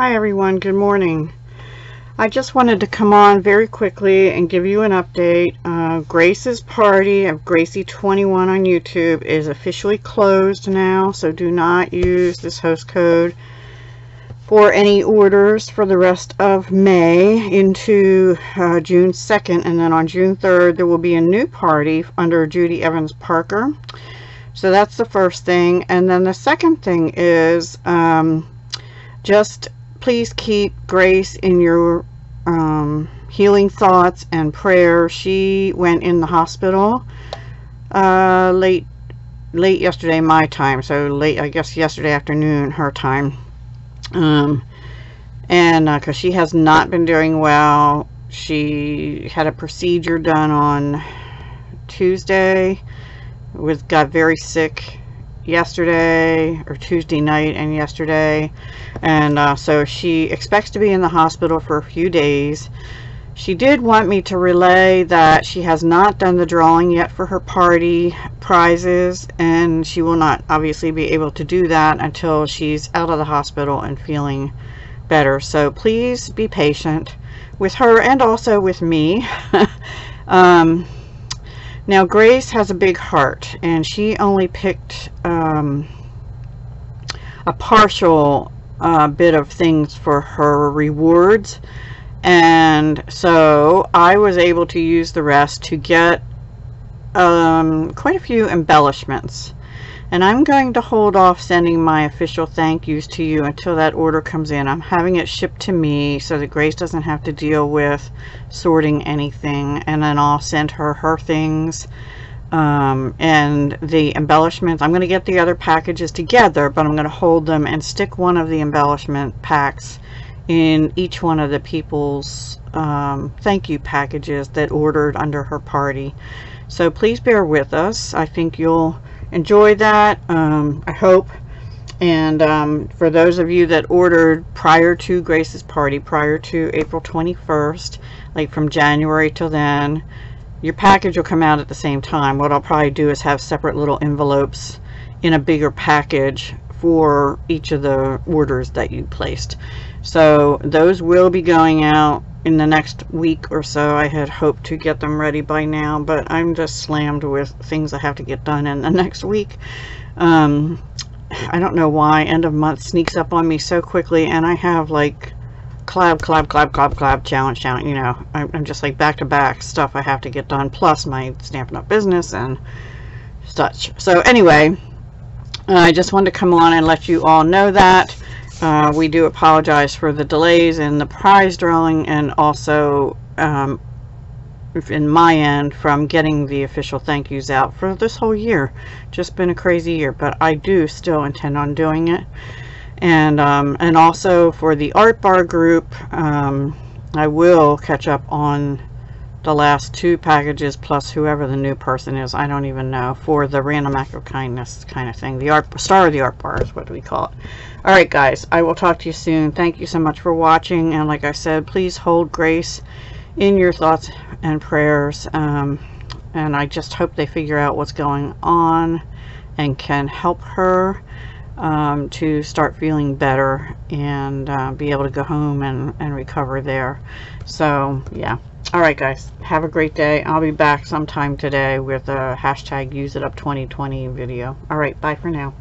Hi everyone, good morning. I just wanted to come on very quickly and give you an update. Grace's party of Gracie21 on YouTube is officially closed now, so do not use this host code for any orders for the rest of May into June 2nd, and then on June 3rd there will be a new party under Judy Evans Parker. So that's the first thing, and then the second thing is just please keep Grace in your healing thoughts and prayer. She went in the hospital late yesterday my time, so late I guess yesterday afternoon her time, and because she has not been doing well. She had a procedure done on Tuesday, got very sick yesterday or Tuesday night and yesterday, and so she expects to be in the hospital for a few days. She did want me to relay that she has not done the drawing yet for her party prizes, and she will not obviously be able to do that until she's out of the hospital and feeling better. So please be patient with her and also with me. Now, Grace has a big heart, and she only picked a partial bit of things for her rewards, and so I was able to use the rest to get quite a few embellishments. And I'm going to hold off sending my official thank yous to you until that order comes in. I'm having it shipped to me so that Grace doesn't have to deal with sorting anything. And then I'll send her her things and the embellishments. I'm going to get the other packages together, but I'm going to hold them and stick one of the embellishment packs in each one of the people's thank you packages that ordered under her party. So please bear with us. I think you'll enjoy that, I hope. And for those of you that ordered prior to Grace's party, prior to April 21st, like from January till then, your package will come out at the same time. What I'll probably do is have separate little envelopes in a bigger package for each of the orders that you placed. So those will be going out in the next week or so. I had hoped to get them ready by now, but I'm just slammed with things I have to get done in the next week. I don't know why end of month sneaks up on me so quickly, and I have like collab, challenge, you know, I'm just like back to back stuff I have to get done, plus my Stampin' Up! Business and such. So anyway, I just wanted to come on and let you all know that. We do apologize for the delays in the prize drawing, and also in my end from getting the official thank yous out for this whole year. Just been a crazy year, but I do still intend on doing it. And also for the Art Bar group, I will catch up on the last two packages plus whoever the new person is. I don't even know, for the random act of kindness kind of thing. The art star of the Art Bar is what we call it. All right guys, I will talk to you soon. Thank you so much for watching, and like I said, please hold Grace in your thoughts and prayers, and I just hope they figure out what's going on and can help her to start feeling better and be able to go home and recover there. So yeah. All right guys, have a great day. I'll be back sometime today with a hashtag #UseItUp2020 video. All right, bye for now.